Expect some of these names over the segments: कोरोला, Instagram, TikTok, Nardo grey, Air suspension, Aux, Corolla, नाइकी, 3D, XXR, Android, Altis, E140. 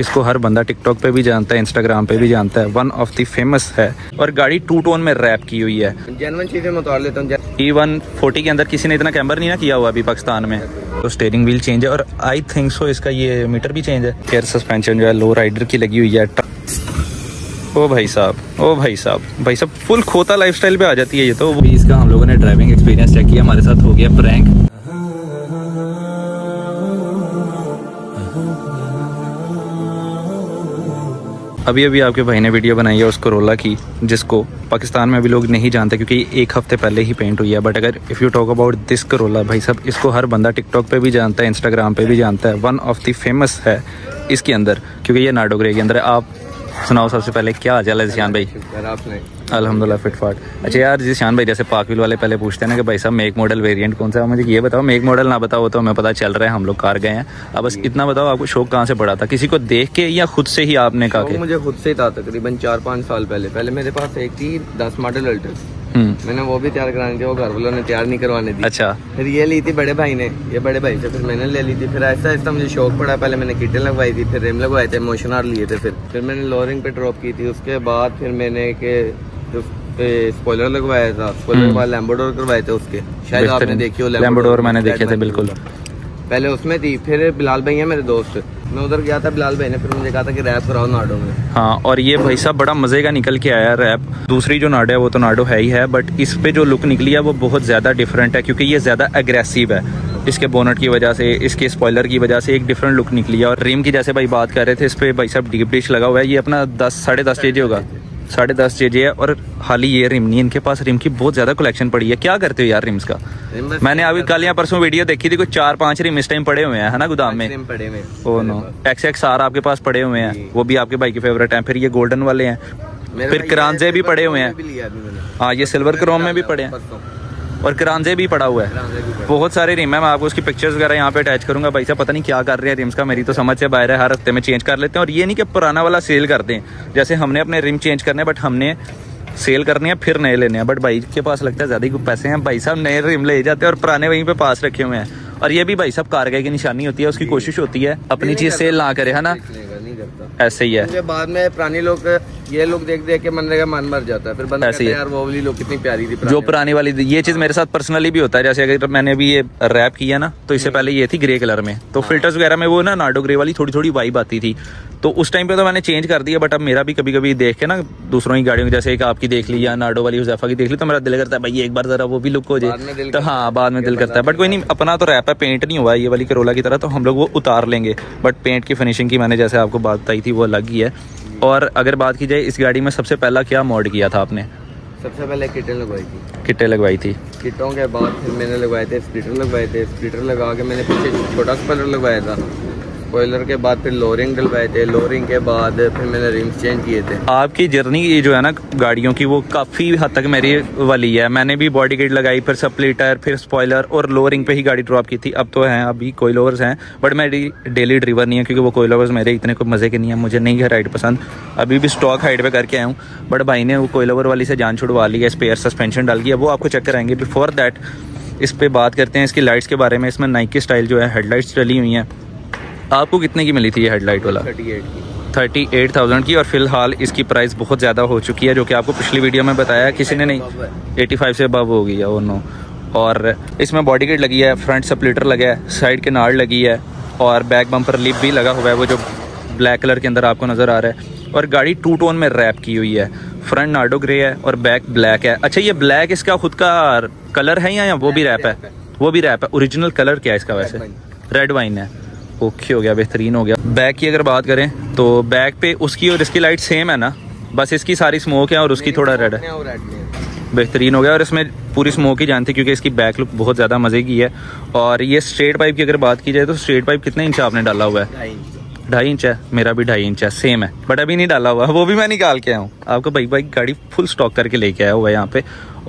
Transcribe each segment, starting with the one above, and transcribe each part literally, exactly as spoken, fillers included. इसको हर बंदा टिकटॉक पे भी जानता है, इंस्टाग्राम पे भी जानता है, वन ऑफ द फेमस है। और गाड़ी टू टोन में रैप की हुई है। जेन्युइन चीजें मैं उतार लेता हूं। ई वन फोर्टी के अंदर किसी ने इतना कैम्बर नहीं ना किया हुआ अभी पाकिस्तान में। तो स्टेयरिंग व्हील चेंज है और आई थिंक सो इसका ये मीटर भी चेंज है। एयर सस्पेंशन जो है लो राइडर की लगी हुई है। ओ भाई साहब, ओ भाई साहब, भाई साहब फुल खोता लाइफस्टाइल पे आ जाती है ये। तो इसका हम लोगों ने ड्राइविंग एक्सपीरियंस चेक किया, हमारे साथ हो गया प्रैंक। अभी अभी आपके भाई ने वीडियो बनाई है उस कोरोला की, जिसको पाकिस्तान में अभी लोग नहीं जानते क्योंकि एक हफ्ते पहले ही पेंट हुई है। बट अगर if you talk about this कोरोला, भाई साहब इसको हर बंदा टिकटॉक पे भी जानता है, इंस्टाग्राम पे भी जानता है, वन ऑफ द फेमस है इसके अंदर क्योंकि ये नार्डो ग्रे के अंदर है। आप सुनाओ सबसे पहले क्या हाल है जिशान भाई? आपने अलहमदिल्ला फिटफाट। अच्छा यार जिशान भाई, जैसे पाकविल वाले पहले पूछते हैं ना कि भाई साहब मेक मॉडल वेरिएंट कौन सा है, मुझे ये बताओ। मेक मॉडल ना बताओ तो हमें पता चल रहा है हम लोग कार गए हैं। अब बस इतना बताओ, आपको शौक कहाँ से पड़ा था? किसी को देख के या खुद से ही आपने कहा कि? मुझे खुद से ही था, तकरीबन चार पाँच साल पहले। पहले मेरे पास एक थी दस मॉडल अल्टिस, मैंने वो भी तैयार कराने थे, वो घर वालों ने तैयार नहीं करवाने दी। अच्छा। फिर ये ली थी बड़े भाई ने, ये बड़े भाई से फिर मैंने ले ली थी। फिर ऐसा ऐसा मुझे शौक पड़ा, पहले मैंने किटें लगवाई थी, फिर रेम लगवाए थे, मोशनर लिए थे, फिर फिर मैंने लोरिंग पे ड्रॉप की थी। उसके बाद फिर मैंने के जो स्पॉइलर लगवाया था, स्पॉइलर के बाद लैम्बोडोर करवाए थे उसके, शायद आपने देखी हो। लैम्बोडोर मैंने देखे थे बिल्कुल, पहले उसमें थी। फिर बिलाल भाई है मेरे दोस्त, मैं उधर गया था, बिलाल भाई ने फिर मुझे कहा था कि रैप कराओ नार्डो में। हाँ, और ये भाई साहब बड़ा मजे का निकल के आया रैप। दूसरी जो नार्डो है वो तो नार्डो है ही है, बट इस पे जो लुक निकली है वो बहुत ज़्यादा डिफरेंट है क्योंकि ये ज़्यादा एग्रेसिव है। इसके बोनट की वजह से, इसके स्पॉइलर की वजह से एक डिफरेंट लुक निकली है। और रिम की जैसे भाई बात कर रहे थे, इस पर भाई साहब डीप डिश लगा हुआ है। ये अपना दस साढ़े दस के जी होगा, साढ़े दस जे जे है। और हाल ही ये रिम नहीं, इनके पास रिम की बहुत ज़्यादा कलेक्शन पड़ी है। क्या करते हो यार रिम्स का? मैंने अभी कल या परसों वीडियो देखी थी, कोई चार पांच रिम इस टाइम पड़े हुए हैं, है ना गोदाम में पड़े हुए। Oh no, X X R आपके पास पड़े हुए हैं, वो भी आपके भाई के फेवरेट हैं। फिर ये गोल्डन वाले हैं, फिर क्रांजे भी पड़े हुए हैं। हाँ, ये सिल्वर क्रोम में भी पड़े हैं और करांजे भी पड़ा हुआ है। बहुत सारे रिम है, मैं आपको उसकी पिक्चर्स वगैरह यहाँ पे अटैच करूंगा। भाई साहब पता नहीं क्या कर रहे हैं रिम्स का, मेरी तो समझ से बाहर है। हर हफ्ते में चेंज कर लेते हैं और ये नहीं कि पुराना वाला सेल करते हैं। जैसे हमने अपने रिम चेंज करने, बट हमने सेल करने हैं फिर नए लेने हैं। बट भाई के पास लगता है ज़्यादा पैसे हैं, भाई साहब नए रिम ले जाते हैं और पुराने वहीं पर पास रखे हुए हैं। और ये भी भाई साहब कारगाही की निशानी होती है, उसकी कोशिश होती है अपनी चीज़ सेल ना करे, है ना? ऐसे ही है। बाद में पुराने लोग ये लोग देख देख के मन का मन मर जाता है। फिर बंदा कहता है यार वो वाली लोग कितनी प्यारी थी जो पुरानी वाली। ये चीज़ मेरे साथ पर्सनली भी होता है। जैसे अगर मैंने अभी ये रैप किया ना, तो इससे पहले ये थी ग्रे कलर में, तो फिल्टर्स वगैरह में वो ना नार्डो ग्रे वाली थोड़ी थोड़ी वाइब आती थी। तो उस टाइम पे तो मैंने चेंज कर दिया। बट अब मेरा भी कभी कभी देख के ना दूसरों की गाड़ियों की, जैसे एक आपकी देख ली या नार्डो वाली हुजैफा की देख ली, तो मेरा दिल करता है भाई एक बार जरा वो भी लुक हो जाए। तो हाँ, बाद में दिल करता है। बट कोई नहीं, अपना तो रैप है, पेंट नहीं हुआ ये वाली करोला की तरह, तो हम लोग वो उतार लेंगे। बट पेंट की फिनिशिंग की मैंने जैसे आपको बात बताई थी वो अलग ही है। और अगर बात की जाए इस गाड़ी में सबसे पहला क्या मॉड किया था आपने? सबसे पहले किटें लगवाई थी। किटें लगवाई थी। किटों के बाद फिर मैंने लगवाए थे स्प्लिटर लगवाए थे। स्प्लिटर लगा के मैंने पीछे छोटा स्पॉइलर लगवाया था। स्पॉइलर के बाद फिर लोरिंग डलवाए थे। लोरिंग के बाद फिर मैंने रिम्स चेंज किए थे। आपकी जर्नी ये जो है ना गाड़ियों की, वो काफ़ी हद तक मेरी वाली है। मैंने भी बॉडी किट लगाई, फिर स्प्लिटर, फिर स्पॉइलर और लोरिंग पे ही गाड़ी ड्रॉप की थी। अब तो हैं, अभी कोयल ओवर्स हैं, बट मैं डेली ड्रीवर नहीं है क्योंकि वो कोयल ओवर्स मेरे इतने कोई मज़े के नहीं है। मुझे नहीं है राइड पसंद। अभी भी स्टॉक हाइट पर करके आया हूँ, बट भाई ने वो कोयल ओवर वाली से जान छुड़वा ली है। स्पेयर सस्पेंशन डाल दिया, वो आपको चेक कराएंगे। बिफोर दैट इस पर बात करते हैं इसकी लाइट्स के बारे में। इसमें नाइकी स्टाइल जो है हेडलाइट्स चली हुई हैं। आपको कितने की मिली थी ये हेडलाइट वाला? थर्टी एट थाउजेंड की। और फिलहाल इसकी प्राइस बहुत ज़्यादा हो चुकी है, जो कि आपको पिछली वीडियो में बताया किसी ने नहीं, एटी फाइव से अबव हो गई है। Oh no. और इसमें बॉडी किट लगी है, फ्रंट स्प्लिटर लगा है, साइड के नार लगी है और बैक बम्पर लिप भी लगा हुआ है, वो जो ब्लैक कलर के अंदर आपको नज़र आ रहा है। और गाड़ी टू टोन में रैप की हुई है। फ्रंट नार्डो ग्रे है और बैक ब्लैक है। अच्छा, ये ब्लैक इसका खुद का कलर है या वो भी रैप है? वो भी रैप है। ओरिजिनल कलर क्या है इसका? वैसे रेड वाइन है। ओके, हो गया, बेहतरीन हो गया। बैक की अगर बात करें तो बैक पे उसकी और इसकी लाइट सेम है ना, बस इसकी सारी स्मोक है और उसकी थोड़ा रेड है। बेहतरीन हो गया। और इसमें पूरी स्मोक ही जानती क्योंकि इसकी बैक लुक बहुत ज़्यादा मज़े की है। और ये स्ट्रेट पाइप की अगर बात की जाए तो स्ट्रेट पाइप कितने इंच आपने डाला हुआ है? ढाई इंच है। मेरा भी ढाई इंच है, सेम है, बट अभी नहीं डाला हुआ, वो भी मैं निकाल के आया हूँ। आपको भाई भाई गाड़ी फुल स्टॉक करके लेके आया हुआ है यहाँ पे।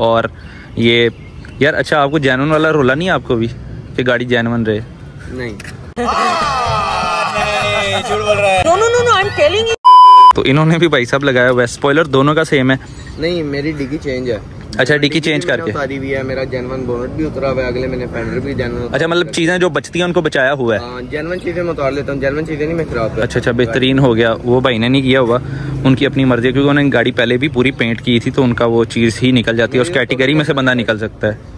और ये यार, अच्छा आपको जेन्युइन वाला रोला नहीं है आपको भी कि गाड़ी जेन्युइन रहे? नहीं। तो इन्होंने भी भाई साहब लगाया हुआ है। स्पॉइलर दोनों का सेम है? नहीं, मेरी डिगी चेंज है। अच्छा डिकी चेंज करके उतारी हुई है, मेरा जेनवन बोनट भी उतरा हुआ है, अगले मैंने फेंडर भी जेनवन। अच्छा मतलब चीजें जो बचती हैं उनको बचाया हुआ है, जेनवन चीजें मैं उतार लेता हूं, जेनवन चीजें नहीं मैं खराब। अच्छा अच्छा बेहतरीन हो गया, वो भाई ने नहीं किया हुआ, उनकी अपनी मर्जी, क्योंकि उन्होंने गाड़ी पहले भी पूरी पेंट की थी तो उनका वो चीज ही निकल जाती है, उस कैटेगरी में से बंदा निकल सकता है।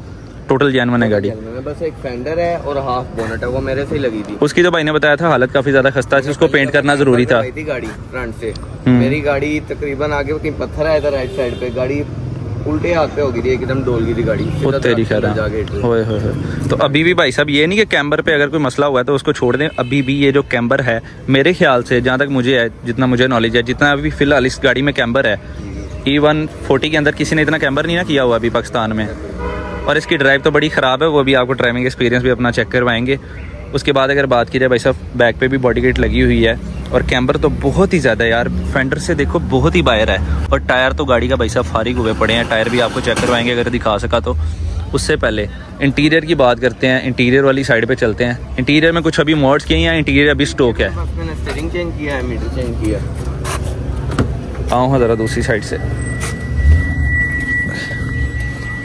टोटल जेनवन है गाड़ी, बस एक फेंडर है और हाफ बोनट है, वो मेरे से लगी थी। उसकी तो भाई ने बताया था हालत काफी ज्यादा खस्ता थी, उसको पेंट करना जरूरी था। गाड़ी फ्रंट से मेरी गाड़ी तकरीबन आगे पत्थर आया था राइट साइड पे, गाड़ी उल्टे हाथ पे हो गई थी, एकदम डोल गई थी गाड़ी। होए होए होए। तो अभी भी भाई साहब ये नहीं कि कैम्बर पे अगर कोई मसला हुआ है तो उसको छोड़ दें, अभी भी ये जो कैम्बर है मेरे ख्याल से, जहाँ तक मुझे है, जितना मुझे नॉलेज है, जितना अभी फिलहाल इस गाड़ी में कैम्बर है, ई वन फोर्टी के अंदर किसी ने इतना कैम्बर नहीं ना किया हुआ अभी पाकिस्तान में। और इसकी ड्राइव तो बड़ी ख़राब है, वो भी आपको ड्राइविंग एक्सपीरियंस भी अपना चेक करवाएंगे। उसके बाद अगर बात की जाए भाई साहब, बैक पे भी बॉडी किट लगी हुई है और कैम्बर तो बहुत ही ज़्यादा यार, फेंडर से देखो बहुत ही बाहर है। और टायर तो गाड़ी का भाई साहब फारिग हुए पड़े हैं, टायर भी आपको चेक करवाएंगे अगर दिखा सका तो। उससे पहले इंटीरियर की बात करते हैं, इंटीरियर वाली साइड पे चलते हैं। इंटीरियर में कुछ अभी मॉड्स किए हैं या इंटीरियर अभी स्टॉक है? स्टीयरिंग चेंज किया है, मीटर चेंज किया। आओ ज़रा दूसरी साइड से।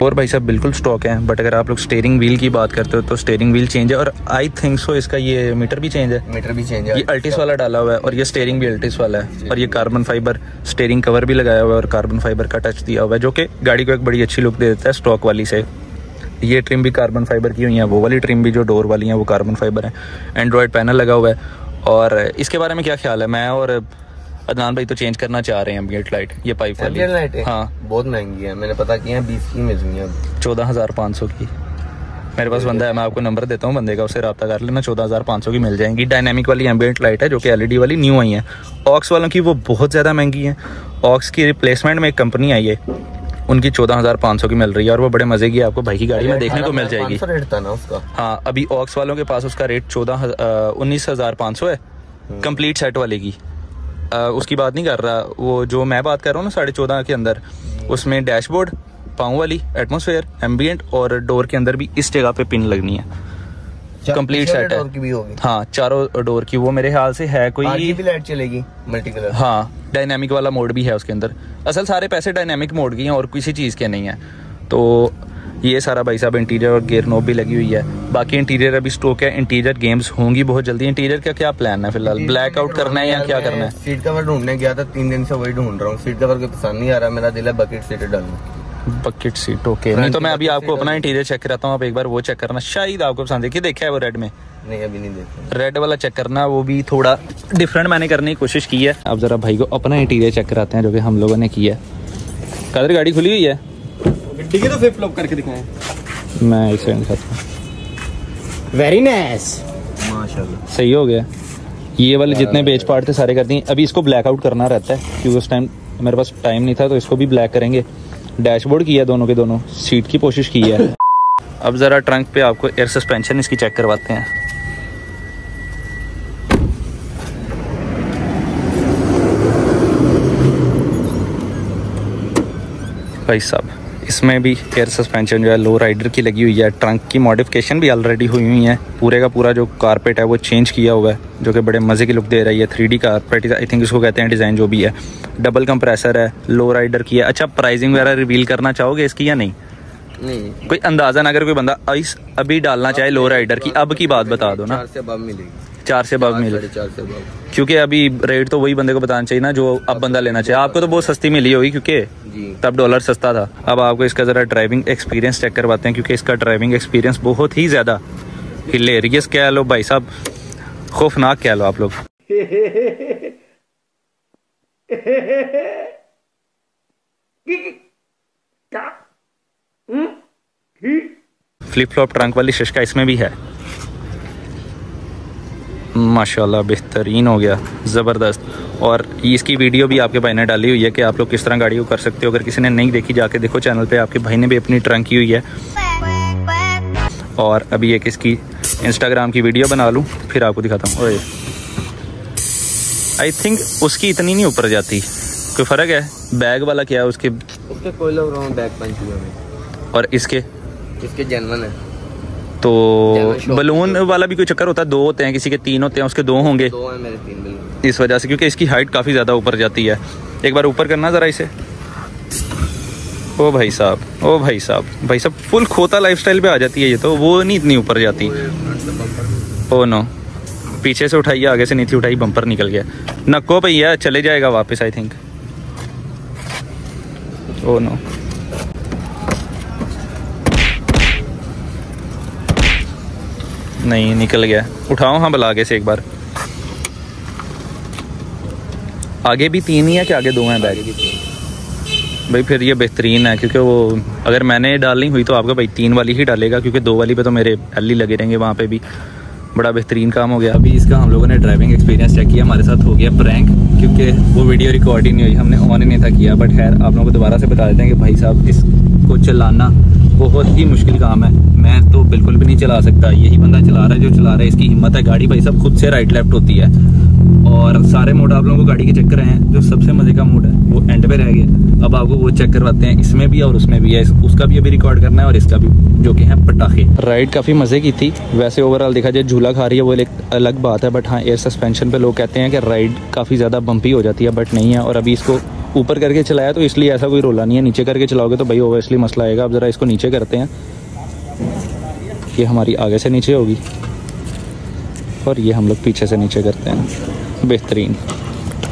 और भाई साहब बिल्कुल स्टॉक है, बट अगर आप लोग स्टेयरिंग व्हील की बात करते हो तो स्टेयरिंग व्हील चेंज है और आई थिंक सो इसका ये मीटर भी चेंज है। मीटर भी चेंज है, ये अल्टिस वाला डाला हुआ है और ये स्टेयरिंग भी अल्टिस वाला है, और ये कार्बन फाइबर स्टेयरिंग कवर भी लगाया हुआ है और कार्बन फाइबर का टच दिया हुआ है जो कि गाड़ी को एक बड़ी अच्छी लुक दे देता है स्टॉक वाली से। ये ट्रिम भी कार्बन फाइबर की हुई है, वो वाली ट्रिम भी जो डोर वाली है वो कार्बन फाइबर है। एंड्रॉयड पैनल लगा हुआ है। और इसके बारे में क्या ख्याल है? मैं और अदनान भाई तो चेंज करना चाह रहे हैं एम्बिएंट लाइट, ये पाइप वाली लाइट है। हाँ बहुत महंगी है, मैंने पता किया है, बीस की मिल रही है, चौदह हज़ार पाँच सौ की। मेरे पास बंदा है, मैं आपको नंबर देता हूँ बंदे का, उससे रब्ता कर लेना, चौदह हज़ार पाँच सौ की मिल जाएंगी। डायनेमिक वाली एम्बिएंट लाइट है जो कि एलईडी वाली न्यू आई है। ऑक्स वालों की वो बहुत ज़्यादा महंगी है, ऑक्स की रिप्लेसमेंट में एक कंपनी आई है, उनकी चौदह हज़ार पाँच सौ की मिल रही है और वो बड़े मजे की आपको भाई की गाड़ी में देखने को मिल जाएगी। रेट था ना उसका? हाँ अभी ऑक्स वालों के पास उसका रेट चौदह उन्नीस हज़ार पाँच सौ है कम्प्लीट सेट वाले की। Uh, उसकी बात नहीं कर रहा, वो जो मैं बात कर रहा हूँ ना साढ़े चौदह के अंदर, उसमें डैशबोर्ड, पाँव वाली, एटमोसफेयर, एम्बियंट और डोर के अंदर भी इस जगह पे पिन लगनी है, कंप्लीट सेट है। हाँ चारों डोर की, वो मेरे ख्याल से है कोई आरजीबी लाइट चलेगी मल्टी कलर। हाँ डायनेमिक वाला मोड भी है उसके अंदर, असल सारे पैसे डायनेमिक मोड की हैं और किसी चीज़ के नहीं है। तो ये सारा भाई साहब इंटीरियर, और गेयर नोब भी लगी हुई है। बाकी इंटीरियर अभी स्टॉक है, इंटीरियर गेम्स होंगी बहुत जल्दी। इंटीरियर का क्या प्लान है फिलहाल, ब्लैक आउट करना है या क्या करना है? सीट कवर ढूंढने गया था, तीन दिन से वही ढूंढ रहा हूँ, सीट कवर को पसंद नहीं आ रहा, मेरा दिल है बकेट सीट डालूं। बकेट सीट ओके, नहीं तो मैं अभी आपको अपना इंटीरियर चेक कराता हूँ, आप एक बार वो चेक करना, शायद आपको पसंद देखिए। देखा है वो रेड में? नहीं अभी नहीं देखा। रेड वाला चेक करना, वो भी थोड़ा डिफरेंट मैंने करने की कोशिश की है। आप जरा भाई को अपना इंटीरियर चेक कराते हैं जो कि हम लोगों ने किया है। कदर गाड़ी खुली हुई है, ठीक है तो फ्लिप फ्लॉप करके दिखाएं। मैं एक सेकंड खाता। वेरी नाइस, माशाल्लाह सही हो गया। ये वाले जितने बेच पार्ट थे सारे कर दिए, अभी इसको ब्लैक आउट करना रहता है क्योंकि उस टाइम मेरे पास टाइम नहीं था, तो इसको भी ब्लैक करेंगे। डैशबोर्ड किया दोनों के दोनों, सीट की कोशिश की है। अब जरा ट्रंक पे आपको एयर सस्पेंशन इसकी चेक करवाते हैं। भाई साहब इसमें भी एयर सस्पेंशन जो है लो राइडर की लगी हुई है, ट्रंक की मॉडिफिकेशन भी ऑलरेडी हुई हुई है, पूरे का पूरा जो कारपेट है वो चेंज किया हुआ है जो कि बड़े मज़े की लुक दे रही है। Three D carpet I think इसको कहते हैं, डिज़ाइन जो भी है। डबल कंप्रेसर है, लो राइडर की है। अच्छा प्राइसिंग वगैरह रिवील करना चाहोगे इसकी या नहीं? नहीं कोई अंदाज़ा ना, अगर कोई बंदा आइस अभी डालना चाहे लो राइडर की, अब की बात बता दो ना। चार से बाग मिले, क्योंकि अभी रेट तो वही बंदे को बताना चाहिए ना जो अब बंदा लेना चाहिए। आपको तो बहुत सस्ती मिली होगी क्योंकि तब डॉलर सस्ता था। अब आपको इसका ज़रा ड्राइविंग एक्सपीरियंस चेक करवाते हैं क्योंकि इसका ड्राइविंग एक्सपीरियंस बहुत ही ज़्यादा हिलेरियस कह लो भाई साहब, खौफनाक कह लो आप लोग। फ्लिप फ्लॉप ट्रंक वाली शिशका इसमें भी है, माशाल्लाह बेहतरीन हो गया, ज़बरदस्त। और इसकी वीडियो भी आपके भाई ने डाली हुई है कि आप लोग किस तरह गाड़ी को कर सकते हो, अगर किसी ने नहीं देखी जाके देखो चैनल पे, आपके भाई ने भी अपनी ट्रंक की हुई है। और अभी एक इसकी इंस्टाग्राम की वीडियो बना लूँ फिर आपको दिखाता हूँ। ओए आई थिंक उसकी इतनी नहीं ऊपर जाती, कोई फ़र्क है? बैग वाला क्या है उसके, उसके कोयला बैग पंच हुआ है और इसके इसके जेनवन है। तो बलून वाला भी कोई चक्कर होता है, दो होते हैं, किसी के तीन होते हैं, उसके दो होंगे, दो हैं मेरे तीन, इस वजह से क्योंकि इसकी हाइट काफ़ी ज़्यादा ऊपर जाती है। एक बार ऊपर करना ज़रा इसे, ओ भाई साहब, ओ भाई साहब, भाई साहब फुल खोता लाइफस्टाइल पे आ जाती है ये तो, वो नहीं इतनी ऊपर जाती। ओ नो, पीछे से उठाई या आगे से नहीं थी उठाई, बम्पर निकल गया। नको भैया, चले जाएगा वापस आई थिंक। ओ नो, नहीं निकल गया। उठाओ हाँ भला आगे से एक बार। आगे भी तीन ही है कि आगे दो हैं बैग? भाई फिर ये बेहतरीन है, क्योंकि वो अगर मैंने डालनी हुई तो आपका भाई तीन वाली ही डालेगा, क्योंकि दो वाली पे तो मेरे अल्ली लगे रहेंगे वहाँ पे भी। बड़ा बेहतरीन काम हो गया। अभी इसका हम लोगों ने ड्राइविंग एक्सपीरियंस चेक किया, हमारे साथ हो गया प्रैंक, क्योंकि वो वीडियो रिकॉर्ड ही नहीं हुई, हमने ऑन ही नहीं था किया। बट खैर आप लोगों को दोबारा से बता देते हैं कि भाई साहब इसको चलाना बहुत ही मुश्किल काम है। मैं तो बिल्कुल भी नहीं चला सकता, यही बंदा चला रहा है जो चला रहा है, इसकी हिम्मत है। गाड़ी भाई साहब खुद से राइट लेफ्ट होती है, और सारे मोड आप लोगों को गाड़ी के चेक कर रहे हैं। जो सबसे मजे का मोड है वो एंड पे रह गया, अब आपको वो चेक करवाते हैं। इसमें भी और उसमें भी है, उसका भी अभी रिकॉर्ड करना है और इसका भी, जो कि है पटाखे। राइड काफ़ी मज़े की थी वैसे। ओवरऑल देखा जाए झूला खा रही है वो एक अलग बात है, बट हाँ एयर सस्पेंशन पे लोग कहते हैं कि राइड काफ़ी ज़्यादा बम्पी हो जाती है, बट नहीं है। और अभी इसको ऊपर करके चलाया तो इसलिए ऐसा कोई रोला नहीं है, नीचे करके चलाओगे तो भाई ओबियसली मसला आएगा। अब ज़रा इसको नीचे करते हैं। ये हमारी आगे से नीचे होगी और ये हम लोग पीछे से नीचे करते हैं। बेहतरीन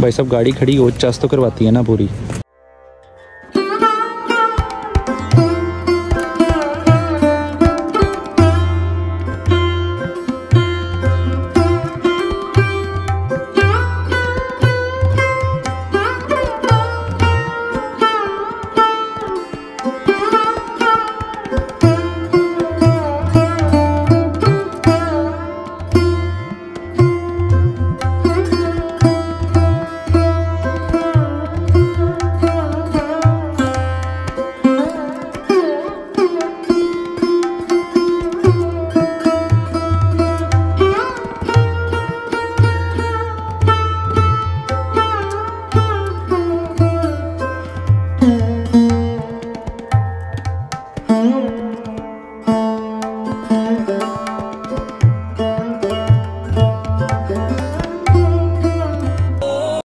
भाई साहब, गाड़ी खड़ी हो चास तो करवाती है ना पूरी।